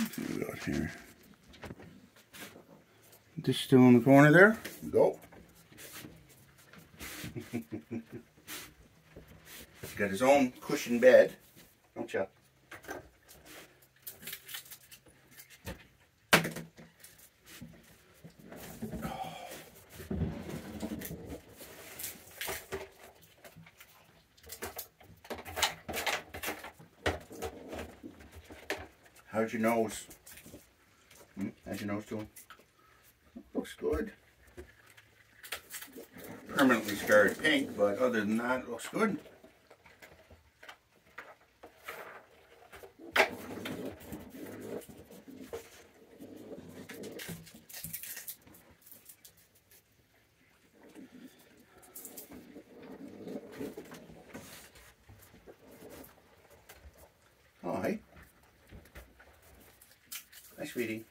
Let's see what we got here. This still in the corner there. Go. He's got his own cushion bed, don't you? How's your nose? How's your nose doing? Looks good. Permanently scarred pink, but other than that, it looks good. Oh, hey. Hi, sweetie.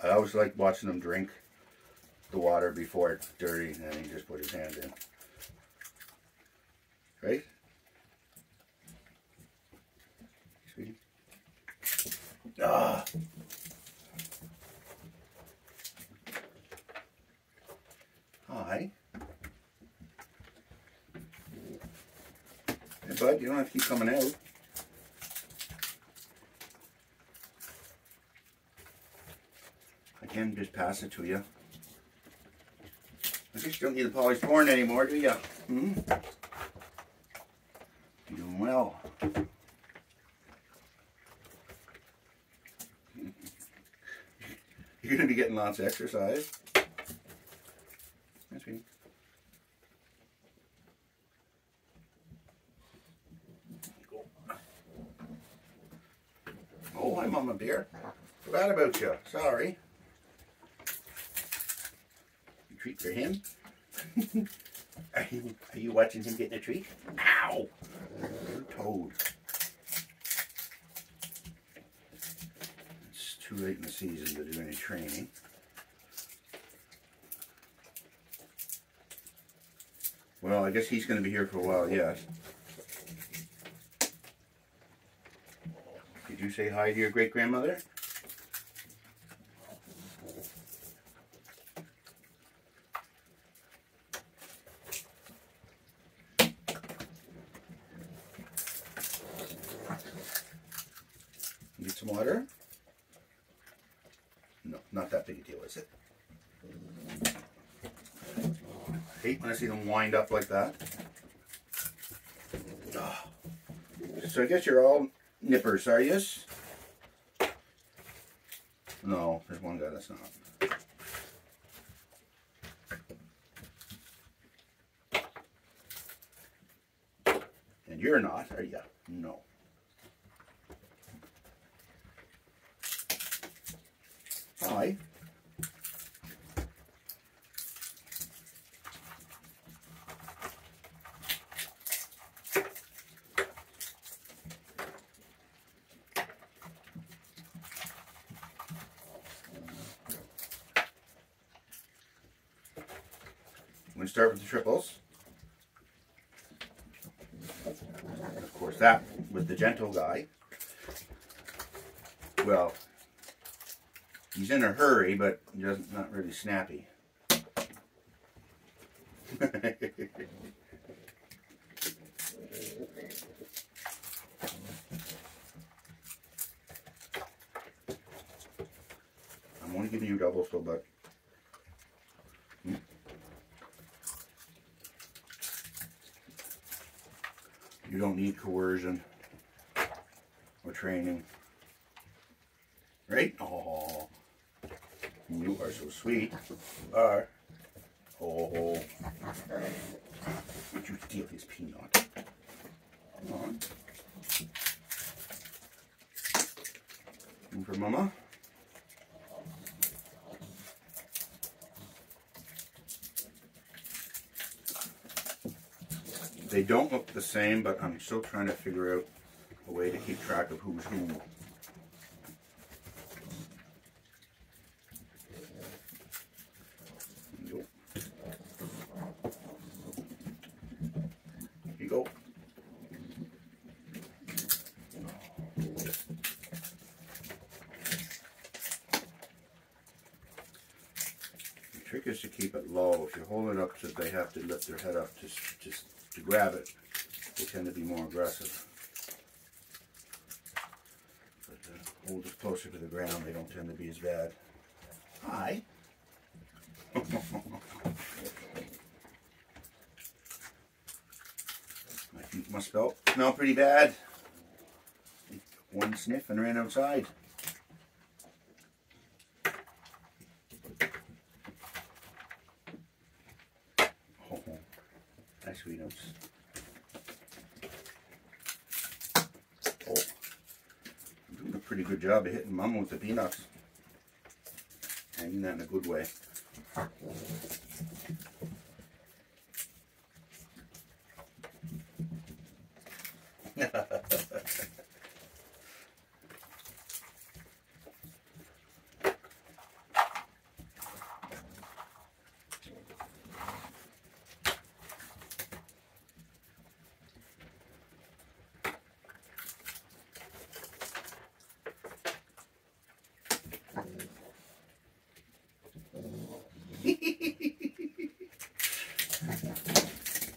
I always like watching him drink the water before it's dirty, and then he just put his hand in. Right? Sweetie. Ah. Hi. Hey, bud, you don't have to keep coming out. Can just pass it to you. I guess you don't need the polished horn anymore, do you? Hmm? Doing well. You're going to be getting lots of exercise. That's me. Oh, hi, Mama Bear. Forgot about you. Sorry. Treat for him. Are you watching him getting a treat? Ow! Toad. It's too late in the season to do any training. Well, I guess he's going to be here for a while, yes. Did you say hi to your great-grandmother? Need some water? No, not that big a deal, is it? I hate when I see them wind up like that. Oh. So I guess you're all nippers, are you? No, there's one guy that's not. And you're not, are you? No. Hi. We're going to start with the triples. Of course, that was the gentle guy. Well, he's in a hurry, but just not really snappy. I'm only giving you doubles, so but. You don't need coercion or training. Right? Oh. You are so sweet. You are. Oh. Would you steal his peanut? Come on. And for Mama. They don't look the same, but I'm still trying to figure out a way to keep track of who's who. is to keep it low. If you hold it up so they have to lift their head up to grab it, they tend to be more aggressive. But hold it closer to the ground, they don't tend to be as bad. Hi. My feet must smell pretty bad. One sniff and ran outside. Oh, nice sweet notes. Oh, I'm doing a pretty good job of hitting Mama with the peanuts. I mean that in a good way.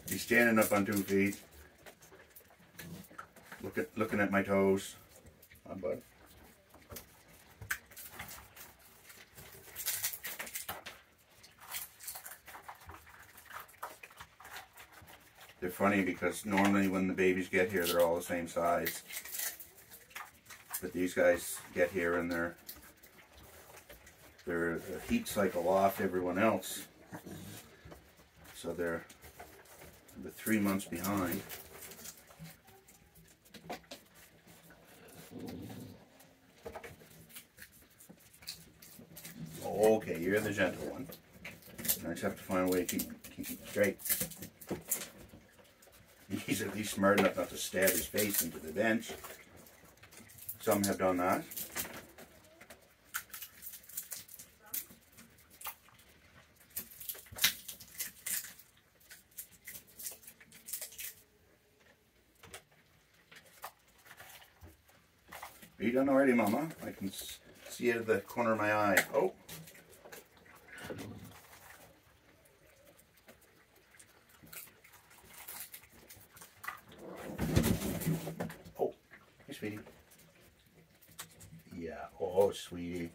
He's standing up on 2 feet. Looking at my toes. My butt. They're funny because normally when the babies get here, they're all the same size. But these guys get here and they're a heat cycle off everyone else. So they're 3 months behind. Okay, you're the gentle one. I just have to find a way to keep him straight. He's at least smart enough not to stab his face into the bench. Some have done that. Are you done already, Mama? I can see it at the corner of my eye. Oh. Oh. Hey, sweetie. Yeah. Oh, sweetie.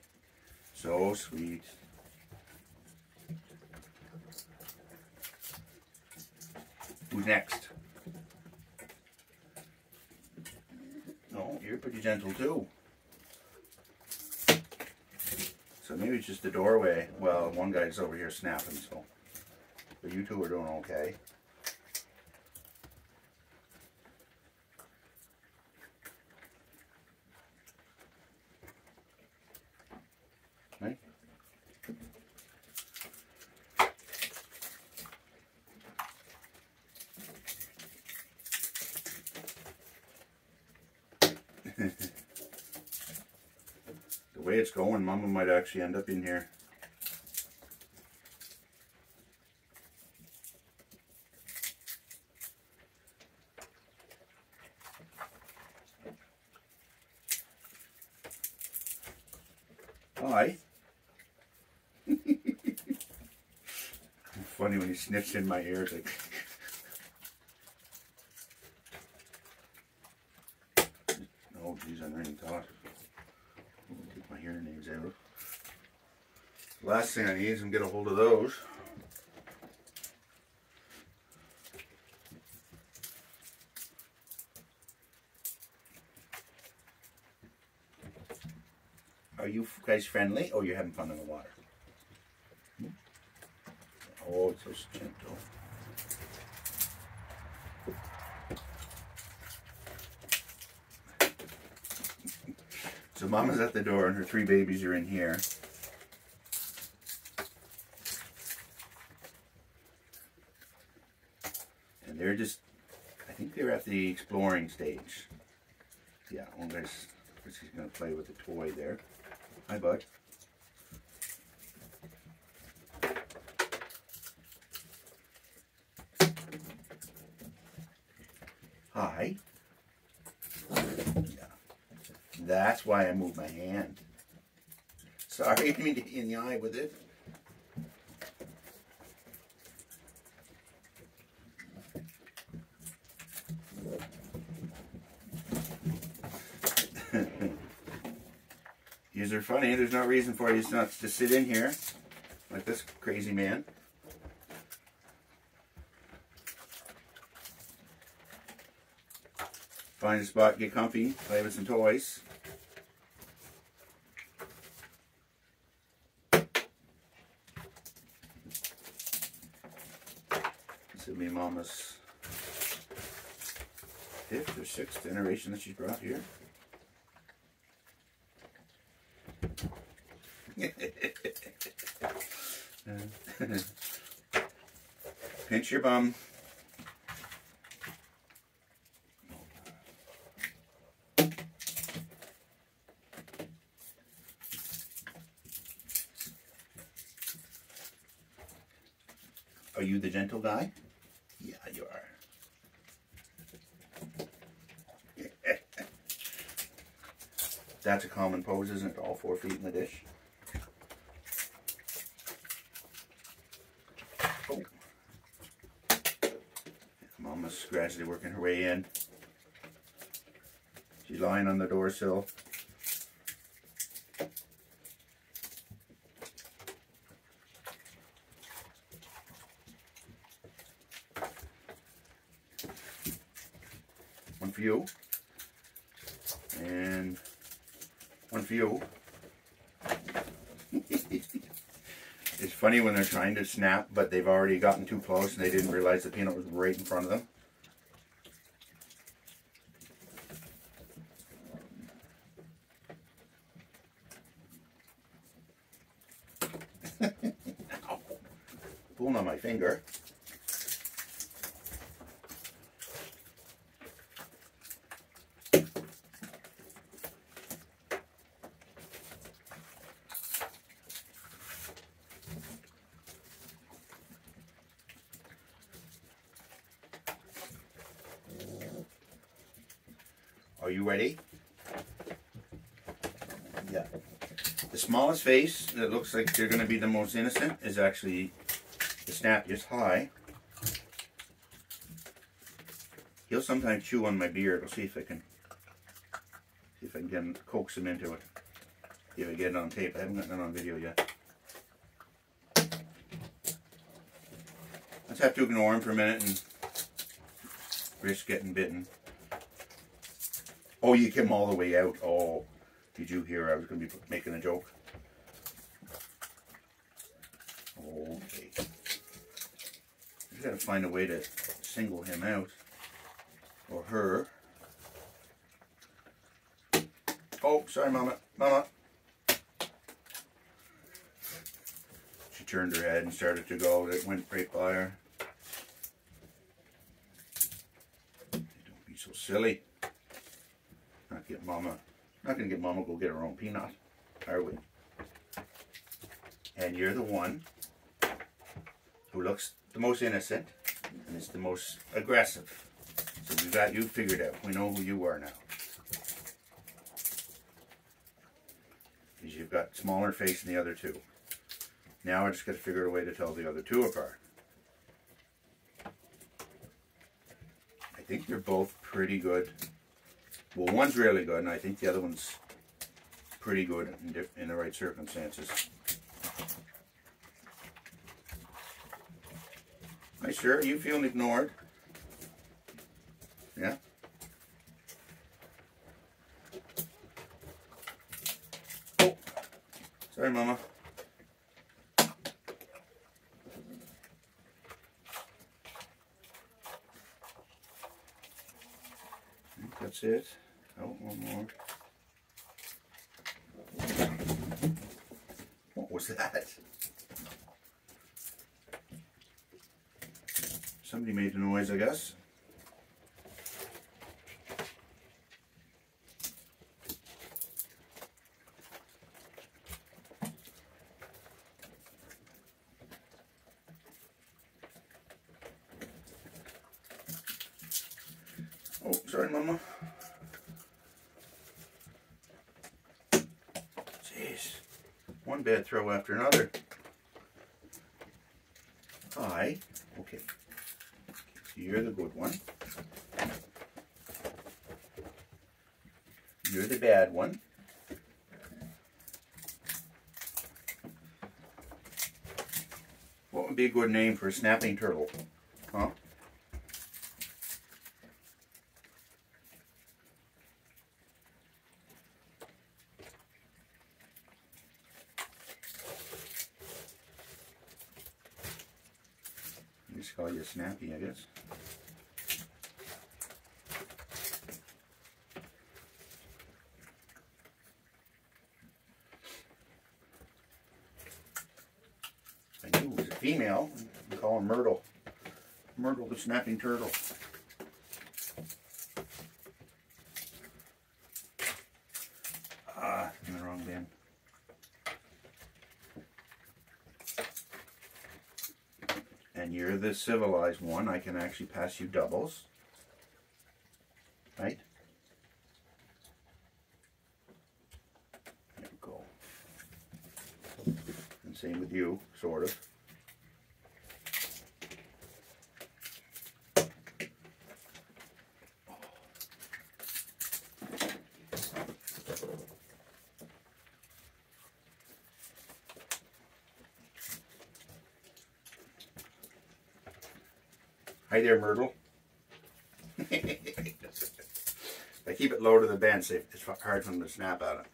So sweet. Who's next? You're pretty gentle too. So maybe it's just the doorway. Well, one guy's over here snapping, so. But you two are doing okay. Right? The way it's going, Mama might actually end up in here. Hi. Funny when he sniffs in my ears like. Oh, geez, I'm running taut. Take my hearing aids out. Last thing I need is to get a hold of those. Are you guys friendly? Oh, you're having fun in the water. Oh, it's so gentle. So Mama's at the door and her 3 babies are in here. And they're just, I think they're at the exploring stage. Yeah, one guy's going to play with the toy there. Hi, bud. Hi. That's why I moved my hand. Sorry, I didn't mean to hit you in the eye with it. These are funny. There's no reason for these nuts to sit in here like this crazy man. Find a spot, get comfy, play with some toys. This will be Mama's 5th or 6th generation that she's brought here. Pinch your bum. Are you the gentle guy? Yeah, you are. That's a common pose, isn't it? All 4 feet in the dish. Oh. Mama's gradually working her way in. She's lying on the doorsill. One for you. And one for you. It's funny when they're trying to snap, but they've already gotten too close and they didn't realize the peanut was right in front of them. Ow. Pulling on my finger. Are you ready? Yeah. The smallest face that looks like they're going to be the most innocent is actually the snappiest high. He'll sometimes chew on my beard. I'll see if I can coax him into it. If I get it on tape. I haven't gotten it on video yet. Let's have to ignore him for a minute and risk getting bitten. Oh, you came all the way out. Oh, did you hear I was going to be making a joke? Okay. We've got to find a way to single him out. Or her. Oh, sorry, Mama. Mama. She turned her head and started to go. It went right by her. Don't be so silly. Not gonna get Mama go get her own peanut, are we? And you're the one who looks the most innocent and is the most aggressive. So we've got you figured out. We know who you are now. Because you've got smaller face than the other two. Now I just gotta figure out a way to tell the other two apart. I think they're both pretty good. Well, one's really good, and I think the other one's pretty good in the right circumstances. Hi, sir. Are you feeling ignored? Yeah? Oh. Sorry, Mama. I think that's it. Oh, one more. What was that? Somebody made a noise, I guess. Oh, sorry, Mama. One bad throw after another. Hi. Okay. You're the good one. You're the bad one. What would be a good name for a snapping turtle? Huh? Just call you Snappy, I guess. I knew it was a female. We call him Myrtle. Myrtle the snapping turtle. Ah, I'm in the wrong bin. And you're the civilized one. I can actually pass you doubles. Right? There we go. And same with you, sort of. Hi there, Myrtle. I keep it low to the bench. It's hard for them to snap at it.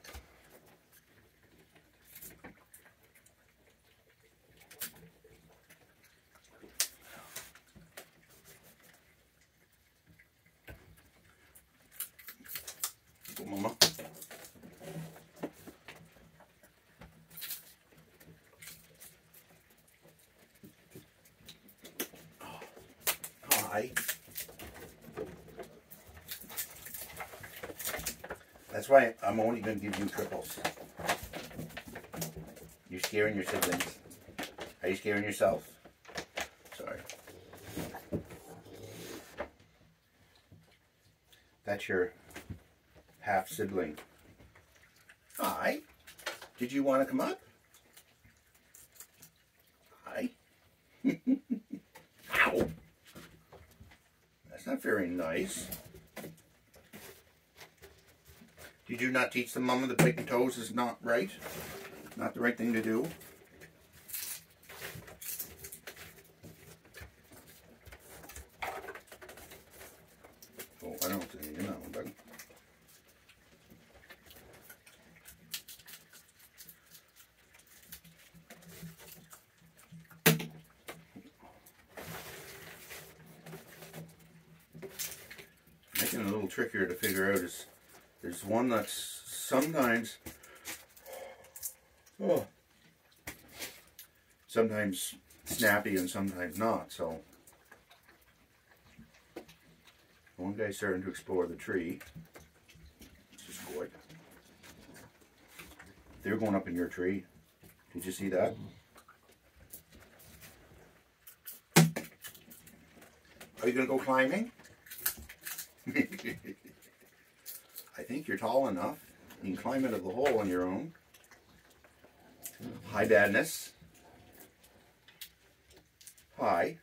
Go, Mama. That's why I'm only going to give you triples. You're scaring your siblings. Are you scaring yourself? Sorry. That's your half sibling. Hi. Did you want to come up? Hi. Ow. That's not very nice. You do not teach the mama that picking toes is not right. Not the right thing to do. Oh, I don't know what to do in that one, buddy. Making it a little trickier to figure out is there's one that's sometimes snappy and sometimes not. So one guy's starting to explore the tree, which is good. They're going up in your tree. Did you see that? Are you gonna go climbing? I think you're tall enough. You can climb into the hole on your own. Hi, Badness. Hi.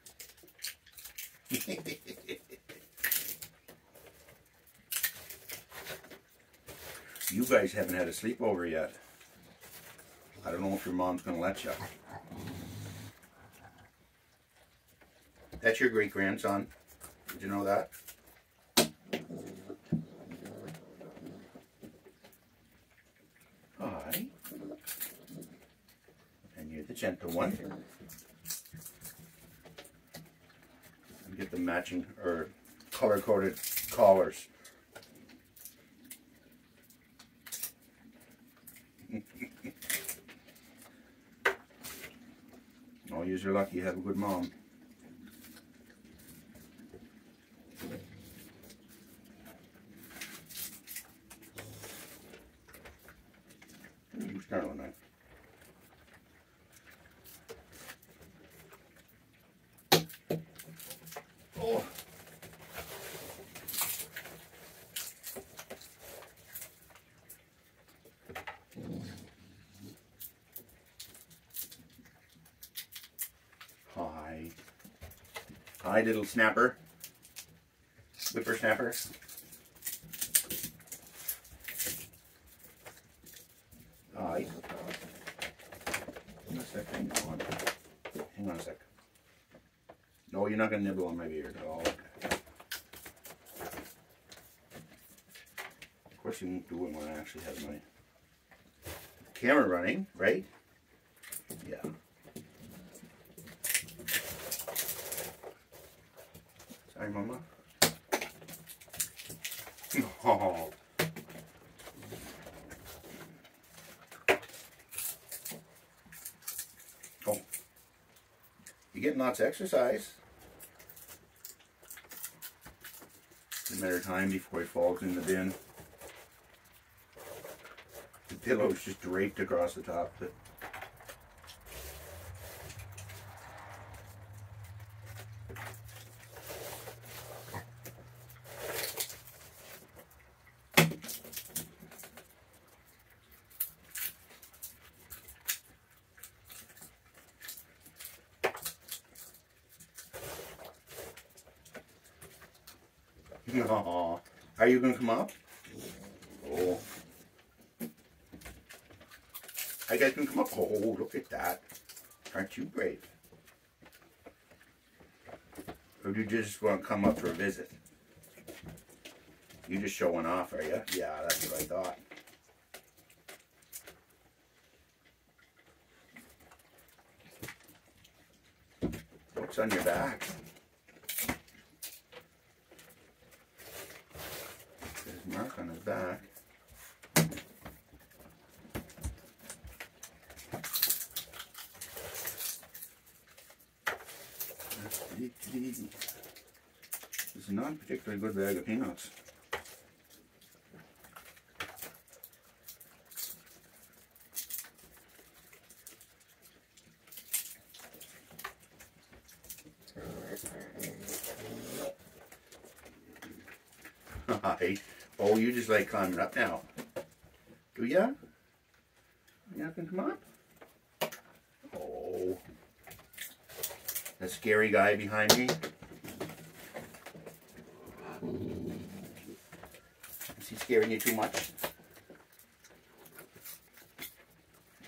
You guys haven't had a sleepover yet. I don't know if your mom's going to let you. That's your great-grandson. Did you know that? Gentle one. And get the matching or color-coded collars. Oh, you're lucky you have a good mom. Who's turning that? Hi, little snapper, whippersnapper. Hi. What's that thing on? Hang on a sec. No, you're not going to nibble on my beard at all. Of course you won't do it when I actually have my camera running, right? Yeah. Sorry, Mama. Oh. Oh. You're getting lots of exercise. It's a matter of time before he falls in the bin. The pillow is just draped across the top. Aww. Are you going to come up? Oh. Are you guys going to come up? Oh, look at that. Aren't you brave? Or do you just want to come up for a visit? You're just showing off, are you? Yeah, that's what I thought. What's on your back? Mark on his back. This is not a particularly good bag of peanuts. Hi. Oh, you just like climbing up now. Do ya? You not gonna come up? Oh. That scary guy behind me. Is he scaring you too much?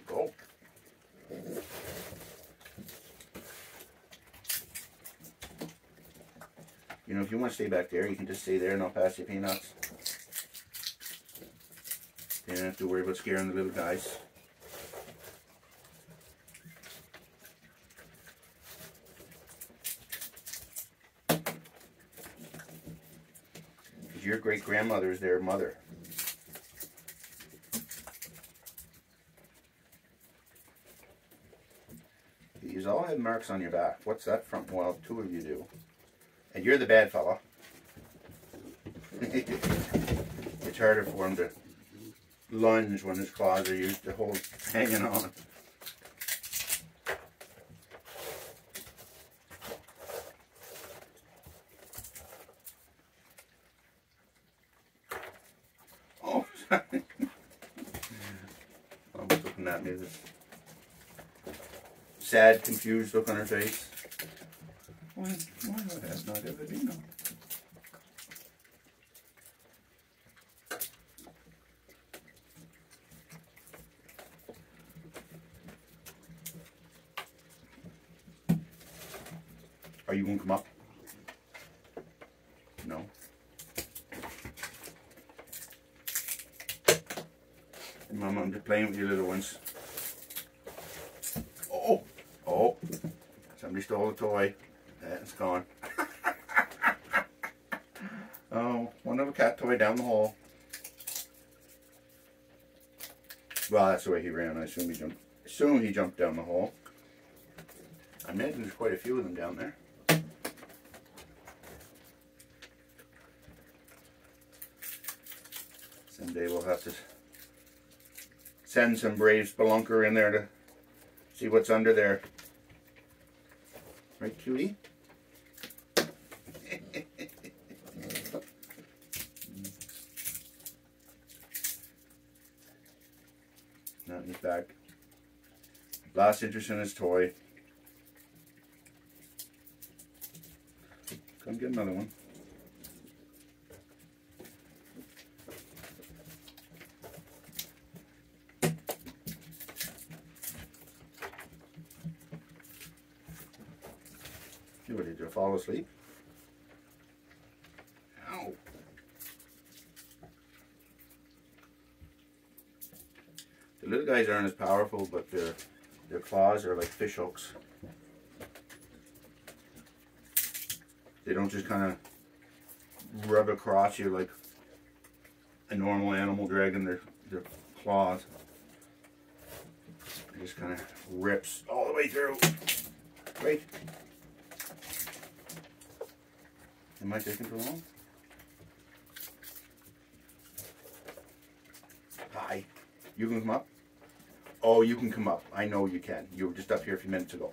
Go. You know, if you want to stay back there, you can just stay there and I'll pass you peanuts. You don't have to worry about scaring the little guys. Because your great-grandmother is their mother. These all have marks on your back. What's that from? Well, two of you do. And you're the bad fella. It's harder for him to lunge when his claws are used to hold hanging on. Oh, sorry. Mom's looking at me, this sad, confused look on her face. Why would that not ever be known? Are you going to come up? No. Mom, I'm just playing with your little ones. Oh! Oh! Somebody stole a toy. That's gone. Oh, one little cat toy down the hall. Well, that's the way he ran. I assume he jumped. Assume he jumped down the hall. I imagine there's quite a few of them down there. Someday we'll have to send some brave spelunker in there to see what's under there. Right, cutie? Not in his back. Lost interest in his toy. Come get another one. Too ready to fall asleep. Ow. The little guys aren't as powerful, but their claws are like fish hooks. They don't just kind of rub across you like a normal animal dragging their claws. It just kind of rips all the way through. Wait. Am I taking too long? Hi. You can come up? Oh, you can come up. I know you can. You were just up here a few minutes ago.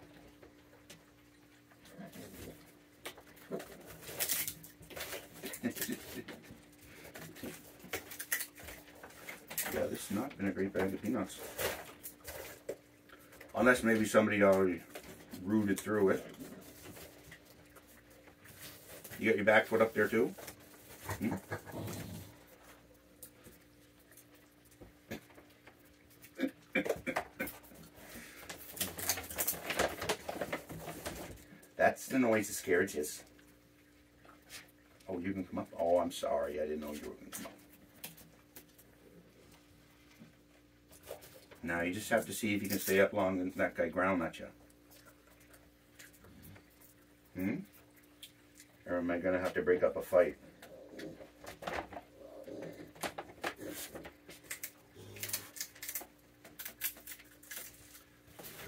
Yeah, this has not been a great bag of peanuts. Unless maybe somebody already rooted through it. You got your back foot up there too? Hmm? That's the noise of scaridges. Oh, you can come up? Oh, I'm sorry. I didn't know you were going to come up. Now you just have to see if you can stay up long and that guy ground at you. Hmm? Or am I going to have to break up a fight?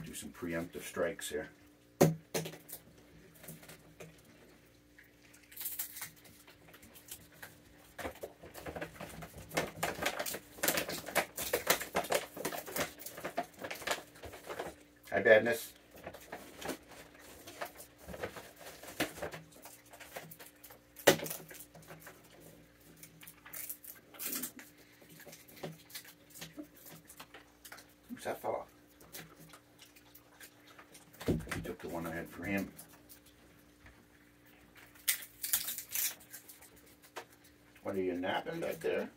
Do some preemptive strikes here. Hi, Badness. Who's that fella? He took the one I had for him. What are you napping back there?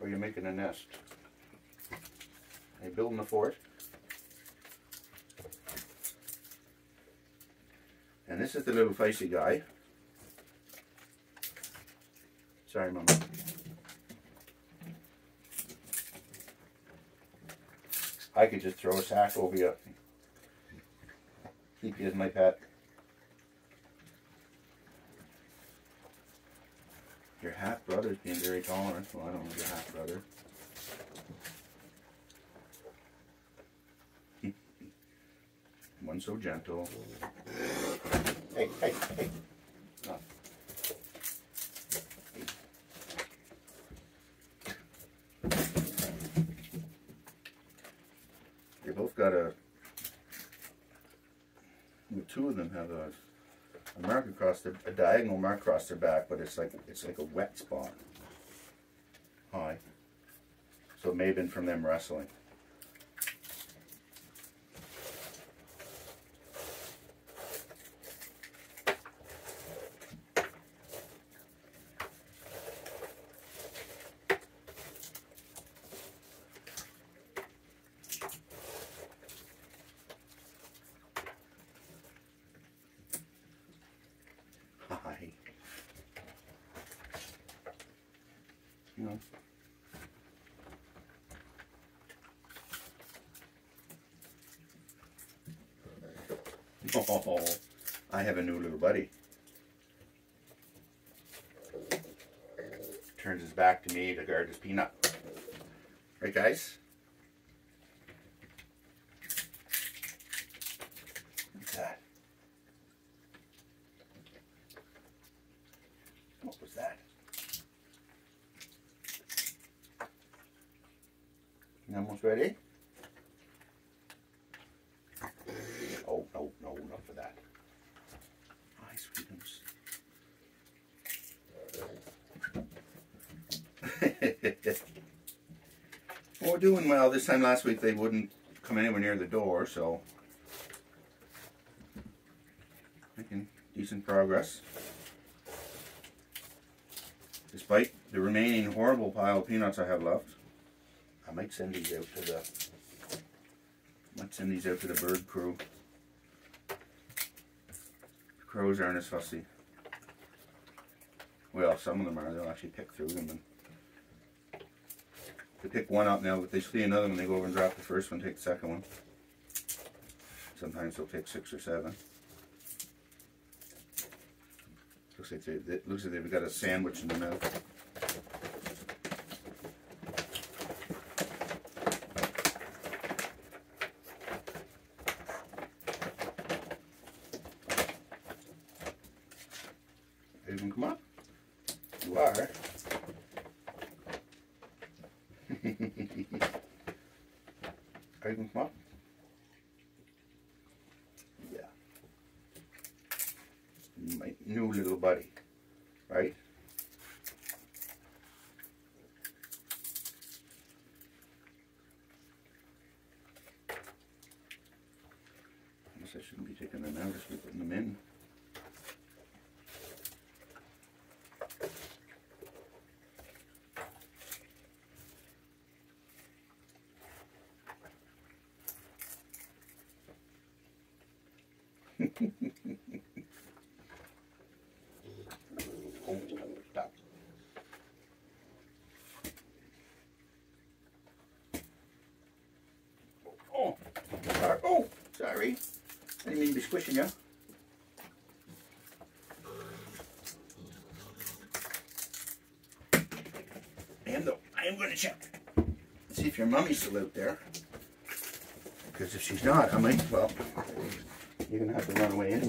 Or are you making a nest? Are you building a fort? And this is the little feisty guy. Sorry, Mama. I could just throw a sack over you. Keep you as my pet. Your half-brother's being very tolerant. Well, I don't know your half-brother. One's so gentle. Hey, hey, hey. Oh. Hey. They both got a... Well, two of them have a mark across their... A diagonal mark across their back, but it's like a wet spot. Hi. So it may have been from them wrestling. No. Oh, I have a new little buddy. Turns his back to me to guard his peanut. Right, guys? What's that? What was that? You almost ready? Oh, no, no, not for that. Hi, sweetums. Well, we're doing well. This time last week they wouldn't come anywhere near the door, so... Making decent progress. Despite the remaining horrible pile of peanuts I have left. I might send these out to the Let's send these out to the bird crew. The crows aren't as fussy. Well, some of them are. They'll actually pick through them. And they pick one up now, but they see another one, they go over and drop the first one, take the second one. Sometimes they'll take 6 or 7. Looks like they've got a sandwich in the mouth. Everyone come up? You are. Everyone come up? My new little buddy, right? I guess I shouldn't be taking them out, I should be putting them in. Oh, sorry. I didn't mean to be squishing you. And though, I am going to check. See if your mummy's still out there. Because if she's not, I might, well, you're going to have to run away anyway.